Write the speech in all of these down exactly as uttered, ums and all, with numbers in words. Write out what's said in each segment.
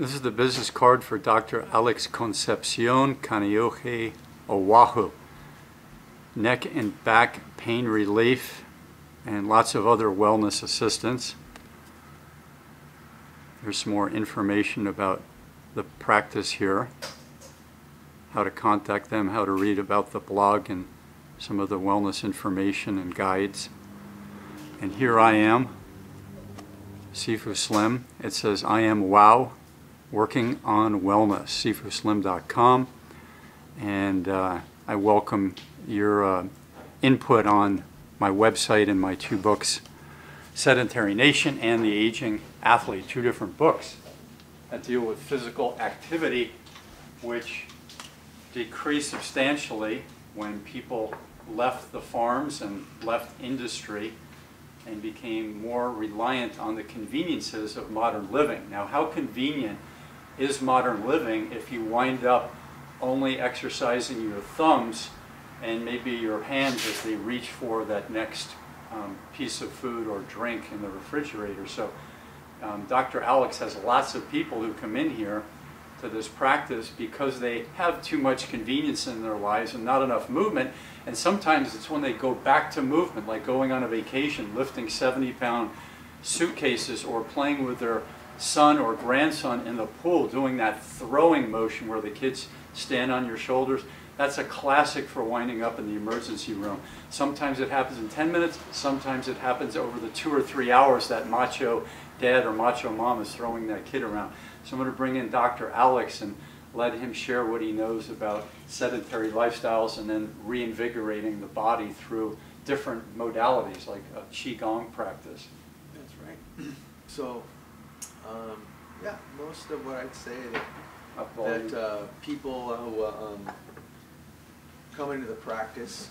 This is the business card for Doctor Alex Concepcion, Kaneohe, Oahu. Neck and back pain relief and lots of other wellness assistance. There's some more information about the practice here, how to contact them, how to read about the blog and some of the wellness information and guides. And here I am, Sifu Slim. It says, I am wow, working on wellness, sifu slim dot com. And uh, I welcome your uh, input on my website and my two books, Sedentary Nation and The Aging Athlete, two different books that deal with physical activity, which decreased substantially when people left the farms and left industry and became more reliant on the conveniences of modern living. Now, how convenient is modern living if you wind up only exercising your thumbs and maybe your hands as they reach for that next um, piece of food or drink in the refrigerator? So um, Doctor Alex has lots of people who come in here to this practice because they have too much convenience in their lives and not enough movement. And sometimes it's when they go back to movement, like going on a vacation, lifting seventy pound suitcases, or playing with their son or grandson in the pool, doing that throwing motion where the kids stand on your shoulders. That's a classic for winding up in the emergency room. Sometimes it happens in ten minutes, sometimes it happens over the two or three hours that macho dad or macho mom is throwing that kid around. So I'm going to bring in Doctor Alex and let him share what he knows about sedentary lifestyles and then reinvigorating the body through different modalities like a Qigong practice. That's right. So, um, yeah, most of what I'd say that, that uh, people who uh, um, come into the practice,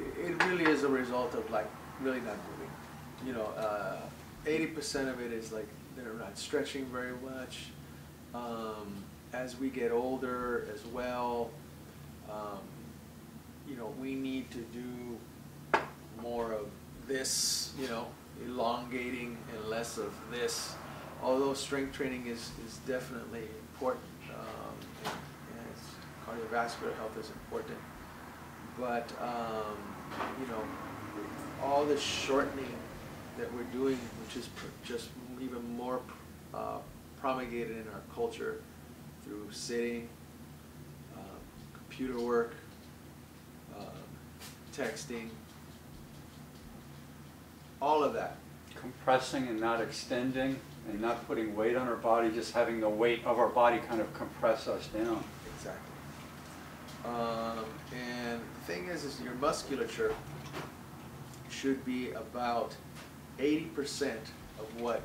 it really is a result of like really not moving. You know, uh, eighty percent of it is like they're not stretching very much. Um, as we get older as well, um, you know, we need to do more of this, you know, elongating and less of this. Although strength training is, is definitely important, um, and, and cardiovascular health is important, but, um, you know, all this shortening that we're doing, which is pr just even more uh, promulgated in our culture through sitting, uh, computer work, uh, texting, all of that. Compressing and not extending and not putting weight on our body, just having the weight of our body kind of compress us down. Exactly. Um, and the thing is, is your musculature should be about eighty percent of what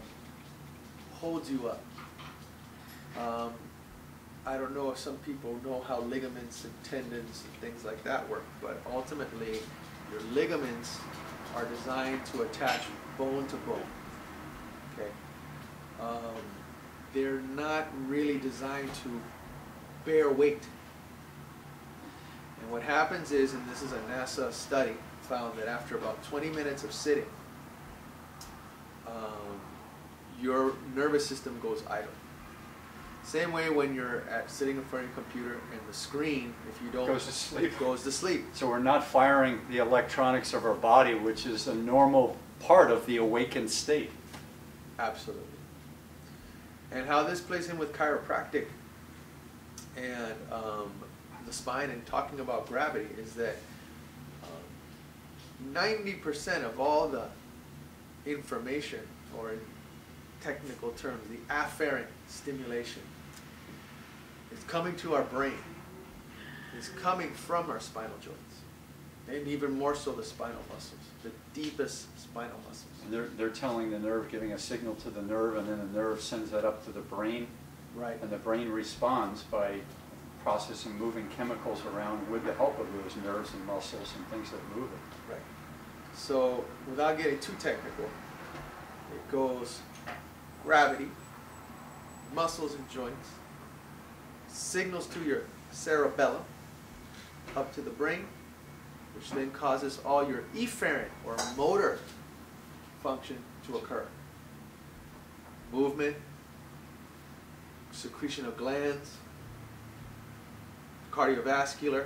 holds you up. Um, I don't know if some people know how ligaments and tendons and things like that work, but ultimately your ligaments are designed to attach bone to bone. Okay, um, they're not really designed to bear weight. And what happens is, and this is a NASA study, found that after about twenty minutes of sitting, Um, your nervous system goes idle. Same way when you're at, sitting in front of your computer and the screen, if you don't, goes to sleep. It goes to sleep. So we're not firing the electronics of our body, which is a normal part of the awakened state. Absolutely. And how this plays in with chiropractic and um, the spine and talking about gravity is that ninety percent um, of all the information, or in technical terms, the afferent stimulation, is coming to our brain, is coming from our spinal joints, and even more so the spinal muscles, the deepest spinal muscles. And they're, they're telling the nerve, giving a signal to the nerve, and then the nerve sends that up to the brain, right? And the brain responds by processing, moving chemicals around with the help of those nerves and muscles and things that move it. Right. So, without getting too technical, it goes gravity, muscles and joints, signals through your cerebellum up to the brain, which then causes all your efferent or motor function to occur. movement, secretion of glands, cardiovascular,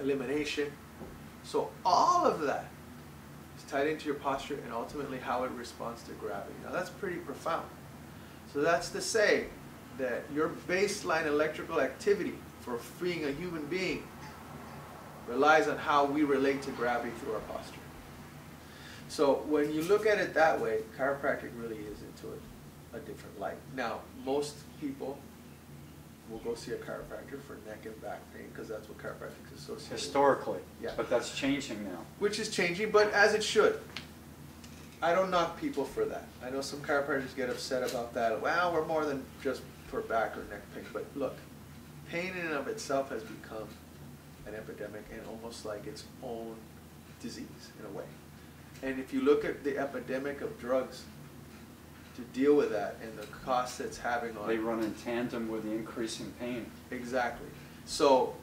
elimination. So all of that is tied into your posture and ultimately how it responds to gravity. Now that's pretty profound. So that's to say that your baseline electrical activity for being a human being relies on how we relate to gravity through our posture. So when you look at it that way, chiropractic really is into a, a different light. Now, most people will go see a chiropractor for neck and back pain because that's what chiropractic is associated historically, with. Yeah. But that's changing now. Which is changing, but as it should. I don't knock people for that. I know some chiropractors get upset about that. Well, we're more than just for back or neck pain. But look, pain in and of itself has become an epidemic and almost like its own disease in a way. And if you look at the epidemic of drugs to deal with that and the cost that's having on it. They run in tandem with the increase in pain. Exactly. So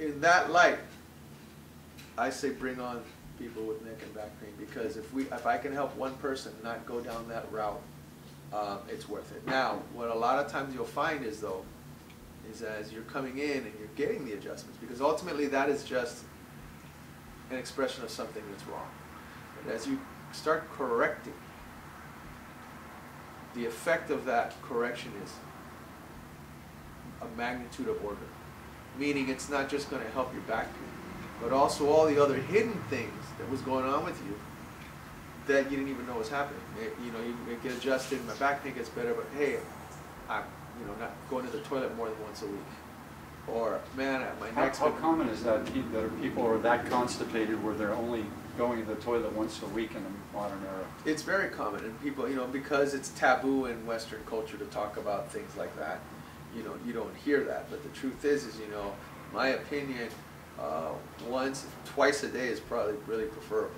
in that light, I say bring on people with neck and back pain, because if we, if I can help one person not go down that route, um, it's worth it. Now, what a lot of times you'll find is though, is as you're coming in and you're getting the adjustments, because ultimately that is just an expression of something that's wrong. And as you start correcting, the effect of that correction is a magnitude of order, meaning it's not just going to help your back pain, but also all the other hidden things that was going on with you that you didn't even know was happening. It, you know, you it get adjusted, my back pain gets better, but hey, I'm you know not going to the toilet more than once a week, or man, my how, next. How common is that that people are that constipated where they're only going to the toilet once a week in the modern era? It's very common, and people, you know, because it's taboo in Western culture to talk about things like that. You know, you don't hear that, but the truth is, is you know, my opinion. Uh, once, twice a day is probably really preferable,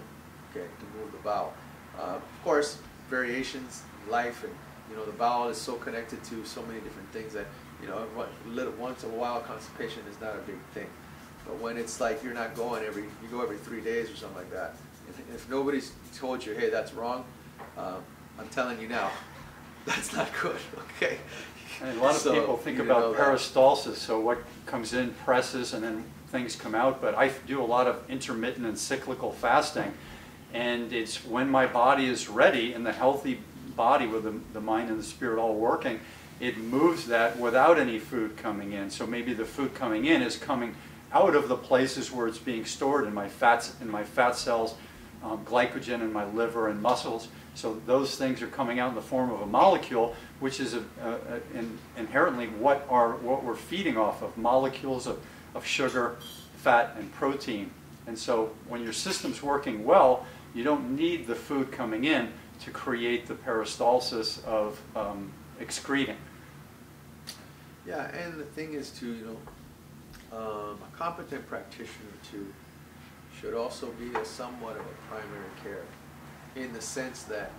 okay, to move the bowel. Uh, of course, variations in life, and, you know, the bowel is so connected to so many different things that, you know, once in a while constipation is not a big thing. But when it's like you're not going every, you go every three days or something like that, if, if nobody's told you, hey, that's wrong, uh, I'm telling you now, that's not good, okay? And a lot of so, people think about peristalsis, that. So what comes in presses and then things come out, but I do a lot of intermittent and cyclical fasting, and it's when my body is ready and the healthy body with the, the mind and the spirit all working, it moves that without any food coming in. So maybe the food coming in is coming out of the places where it's being stored in my fats, in my fat cells, um, glycogen in my liver and muscles. So those things are coming out in the form of a molecule, which is a, a, a, in, inherently what are what we're feeding off of, molecules of, of sugar, fat, and protein. And so when your system's working well, you don't need the food coming in to create the peristalsis of um, excreting. Yeah, and the thing is to, you know, um, a competent practitioner too should also be a somewhat of a primary care, in the sense that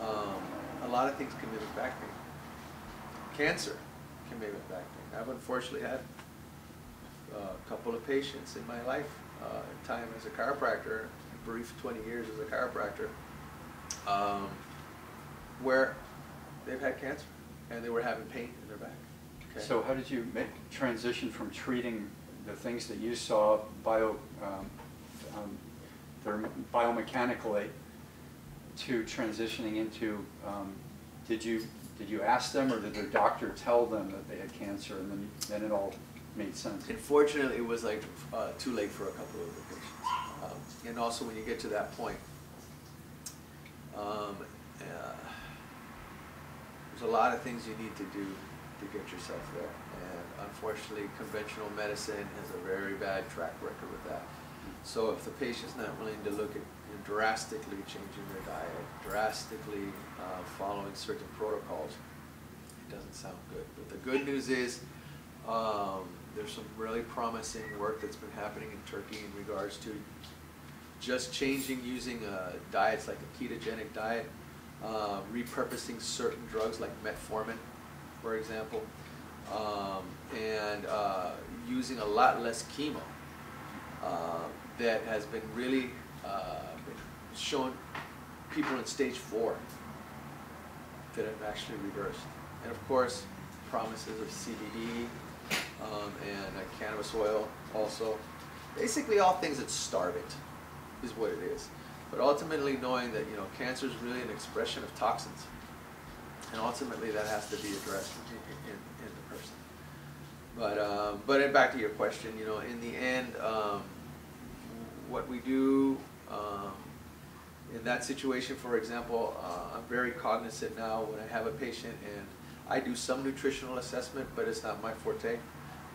um, a lot of things can mimic back pain. Cancer can mimic back pain. I've unfortunately had a couple of patients in my life uh, time as a chiropractor, a brief twenty years as a chiropractor, um, where they've had cancer and they were having pain in their back. Okay. So how did you make transition from treating the things that you saw bio, um, um, biomechanically to transitioning into, um, did you did you ask them, or did their doctor tell them that they had cancer, and then, then it all made sense? Unfortunately, it was like uh, too late for a couple of the patients. Um, and also when you get to that point, um, uh, there's a lot of things you need to do to get yourself there. And unfortunately, conventional medicine has a very bad track record with that. So if the patient's not willing to look at, you know, drastically changing their diet, drastically uh, following certain protocols, it doesn't sound good. But the good news is um, there's some really promising work that's been happening in Turkey in regards to just changing, using uh, diets like a ketogenic diet, uh, repurposing certain drugs like metformin, for example, um, and uh, using a lot less chemo. Uh, that has been really uh, shown people in stage four that it actually reversed. And of course, promises of C B D um, and uh, cannabis oil also. Basically all things that starve it is what it is. But ultimately knowing that, you know, cancer is really an expression of toxins. And ultimately that has to be addressed in, in, in the person. But, um, but back to your question, you know, in the end, um, what we do um, in that situation, for example, uh, I'm very cognizant now when I have a patient and I do some nutritional assessment, but it's not my forte.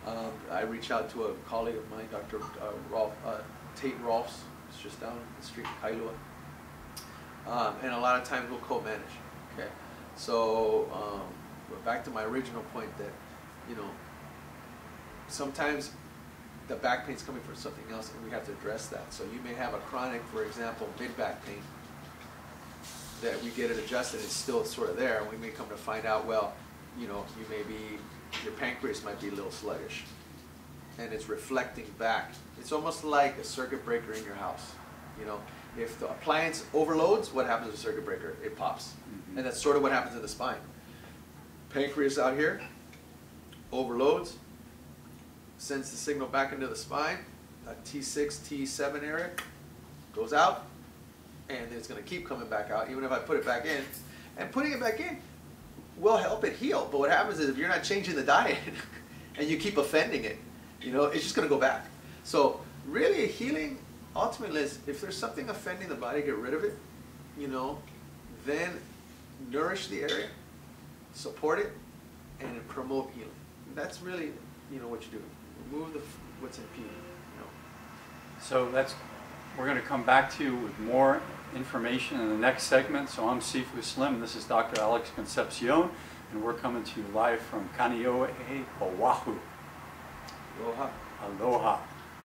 Um, I reach out to a colleague of mine, Doctor Uh, Rolf, uh, Tate Rolfs, it's just down the street in Kailua, um, and a lot of times we'll co-manage. Okay, so um, but back to my original point that, you know, sometimes the back pain's coming from something else, and we have to address that. So you may have a chronic, for example, mid-back pain that we get it adjusted, it's still sort of there, and we may come to find out, well, you know, you may be, your pancreas might be a little sluggish, and it's reflecting back. It's almost like a circuit breaker in your house. You know, if the appliance overloads, what happens with the circuit breaker? It pops. Mm-hmm. And that's sort of what happens in the spine. Pancreas out here, overloads, sends the signal back into the spine, a T six, T seven area, goes out, and it's going to keep coming back out, even if I put it back in. And putting it back in will help it heal, but what happens is if you're not changing the diet and you keep offending it, you know, it's just going to go back. So really healing ultimately is if there's something offending the body, get rid of it, you know, then nourish the area, support it, and promote healing. That's really, you know, what you do. Remove the, what's impeding, you know. So that's, we're going to come back to you with more information in the next segment. So I'm Sifu Slim, this is Doctor Alex Concepcion, and we're coming to you live from Kaneohe, Oahu. Aloha. Aloha.